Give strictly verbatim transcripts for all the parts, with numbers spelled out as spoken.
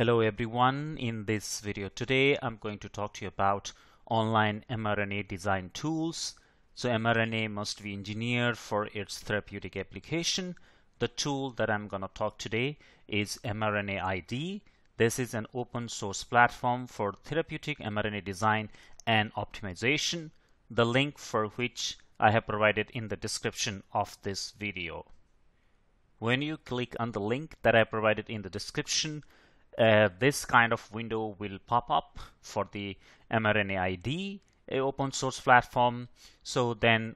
Hello everyone. In this video today I'm going to talk to you about online mRNA design tools. So mRNA must be engineered for its therapeutic application. The tool that I'm going to talk today is mRNAid. This is an open source platform for therapeutic mRNA design and optimization, the link for which I have provided in the description of this video. When you click on the link that I provided in the description, uh, this kind of window will pop up for the mRNAid, a open source platform. So then,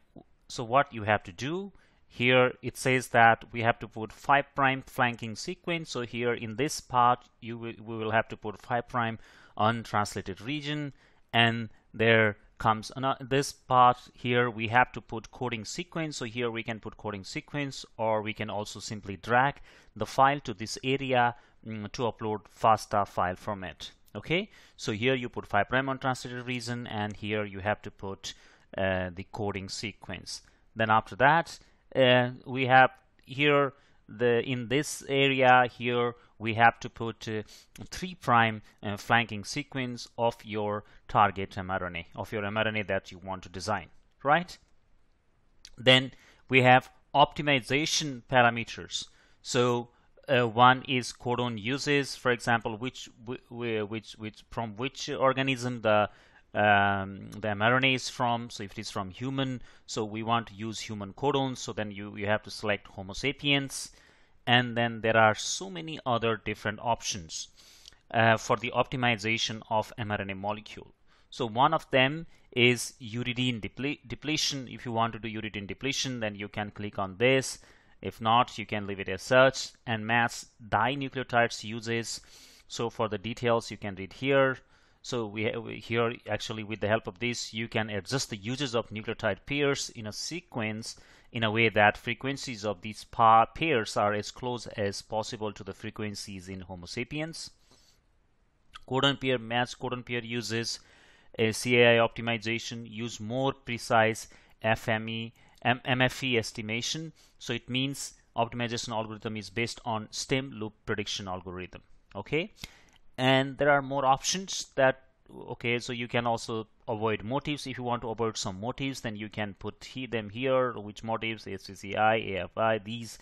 so what you have to do here, it says that we have to put five prime flanking sequence. So here in this part, you will, we will have to put five prime untranslated region, and there comes another, this part here we have to put coding sequence. So here we can put coding sequence, or we can also simply drag the file to this area mm, to upload FASTA file format. Okay, so here you put five prime untranslated region, and here you have to put uh, the coding sequence. Then after that, uh, we have here the in this area here we have to put uh, three prime uh, flanking sequence of your target mRNA, of your mRNA that you want to design, right? Then we have optimization parameters. So uh, one is codon uses, for example, which which which from which organism the Um, the mRNA is from. So if it is from human, so we want to use human codons, so then you, you have to select Homo sapiens. And then there are so many other different options uh, for the optimization of mRNA molecule. So one of them is uridine deple depletion. If you want to do uridine depletion, then you can click on this. If not, you can leave it as such. And mass dinucleotides uses. So for the details, you can read here. So we, we here actually with the help of this, you can adjust the uses of nucleotide pairs in a sequence in a way that frequencies of these pa pairs are as close as possible to the frequencies in Homo sapiens. Codon pair, match codon pair uses, a C A I optimization, use more precise F M E, M MFE estimation. So it means optimization algorithm is based on stem loop prediction algorithm. Okay. And there are more options that, okay, so you can also avoid motifs. If you want to avoid some motifs, then you can put he, them here, which motifs, H C C I, A F I, these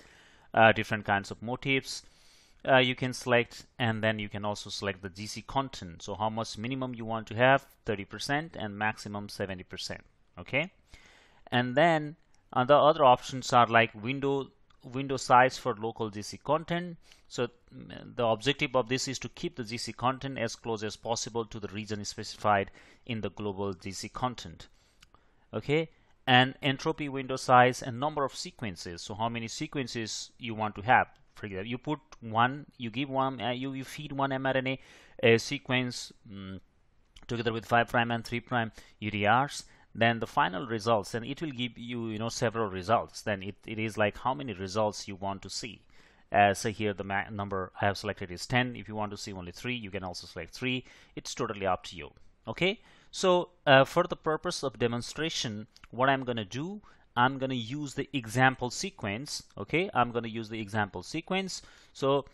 uh, different kinds of motifs uh, you can select. And then you can also select the G C content. So how much minimum you want to have, thirty percent, and maximum seventy percent, okay? And then uh, the other options are like window window size for local G C content. So the objective of this is to keep the G C content as close as possible to the region specified in the global G C content. Okay, and entropy window size and number of sequences. So how many sequences you want to have? For example, you put one, you give one, uh, you, you feed one mRNA a sequence mm, together with five prime and three prime U T Rs. Then the final results, and it will give you, you know, several results. Then it, it is like how many results you want to see. Uh, so here the ma number I have selected is ten. If you want to see only three, you can also select three. It's totally up to you. Okay. So uh, for the purpose of demonstration, what I'm going to do, I'm going to use the example sequence. Okay. I'm going to use the example sequence. So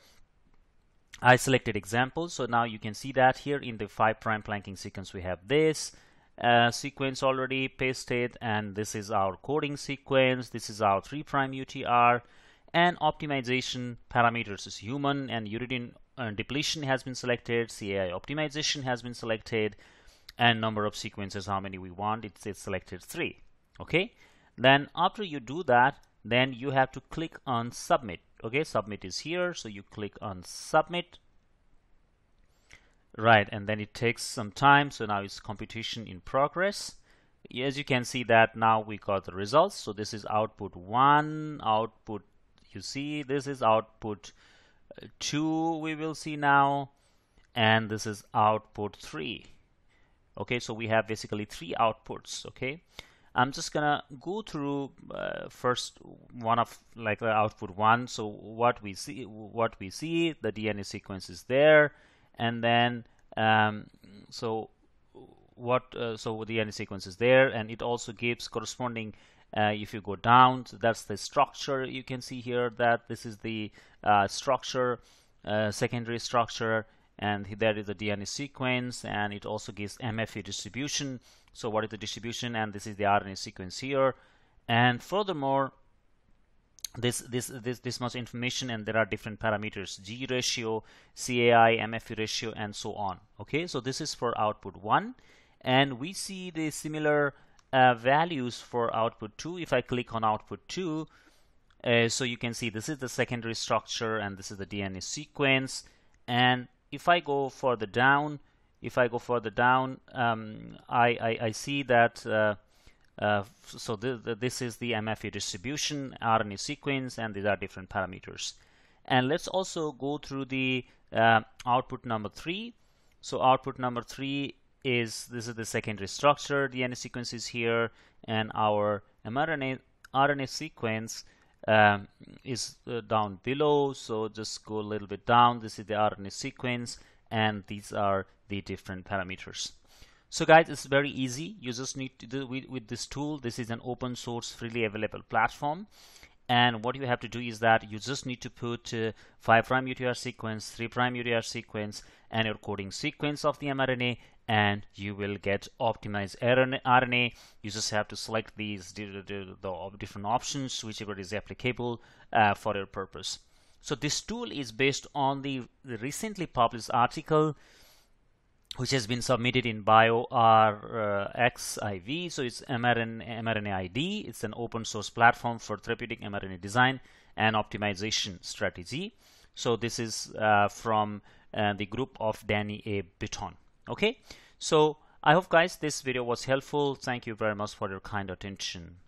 I selected example. So now you can see that here in the five prime flanking sequence, we have this. Uh, sequence already pasted, and this is our coding sequence, this is our three prime U T R, and optimization parameters is human, and uridine uh, depletion has been selected, C A I optimization has been selected, and number of sequences, how many we want, it's, it's selected three. Okay, then after you do that, then you have to click on submit. Okay, submit is here, so you click on submit. Right, and then it takes some time. So now it's computation in progress. As you can see that now we got the results. So this is output one, output, you see, this is output two, we will see now, and this is output three. Okay, so we have basically three outputs. Okay, I'm just gonna go through uh, first one of like the output one. So what we see, what we see, the D N A sequence is there. And then, um, so what? Uh, so the D N A sequence is there, and it also gives corresponding. Uh, if you go down, so that's the structure. You can see here that this is the uh, structure, uh, secondary structure, and there is a D N A sequence, and it also gives M F E distribution. So what is the distribution? And this is the R N A sequence here. And furthermore, this this this this much information, and there are different parameters: G ratio, C A I, M F E ratio, and so on. Okay, so this is for output one, and we see the similar uh, values for output two. If I click on output two, uh, so you can see this is the secondary structure, and this is the D N A sequence. And if I go further down, if I go further down, um, I, I, I see that uh, uh, so th th this is the M F E distribution, R N A sequence, and these are different parameters. And let's also go through the uh, output number three. So output number three is, this is the secondary structure, D N A sequence is here, and our mRNA R N A sequence Um, is uh, down below. So just go a little bit down. This is the R N A sequence, and these are the different parameters. So guys, it's very easy. You just need to do with, with this tool. This is an open source, freely available platform, and what you have to do is that you just need to put uh, five prime U T R sequence, three prime U T R sequence, and your coding sequence of the mRNA, and you will get optimized R N A. You just have to select these the different options, whichever is applicable uh, for your purpose. So this tool is based on the recently published article, which has been submitted in bioRxiv. So it's mRNAid. It's an open source platform for therapeutic mRNA design and optimization strategy. So this is uh, from uh, the group of Danny A. Bitton. Okay, so I hope guys this video was helpful. Thank you very much for your kind attention.